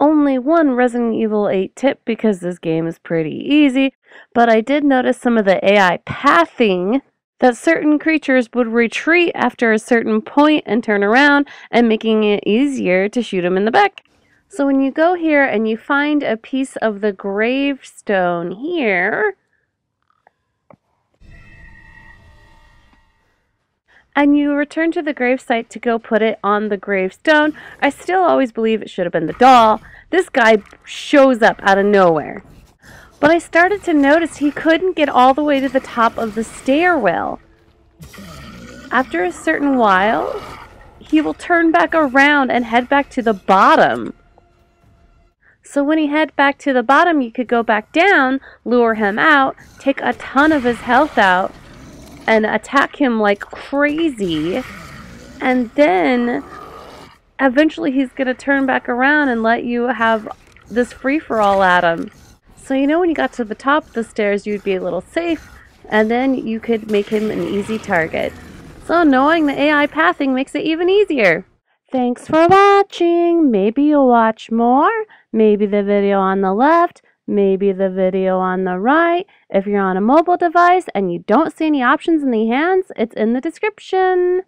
only one Resident Evil 8 tip because this game is pretty easy, but I did notice some of the AI pathing that certain creatures would retreat after a certain point and turn around, and making it easier to shoot them in the back. So when you go here and you find a piece of the gravestone here, and you return to the gravesite to go put it on the gravestone. I still always believe it should have been the doll. This guy shows up out of nowhere. But I started to notice he couldn't get all the way to the top of the stairwell. After a certain while, he will turn back around and head back to the bottom. So when he head back to the bottom, you could go back down, lure him out, take a ton of his health out, and attack him like crazy, and then eventually he's going to turn back around and let you have this free-for-all at him. So you know when you got to the top of the stairs you'd be a little safe, and then you could make him an easy target. So knowing the AI pathing makes it even easier. Thanks for watching. Maybe you'll watch more, maybe the video on the left, maybe the video on the right. If you're on a mobile device and you don't see any options in the hands, it's in the description.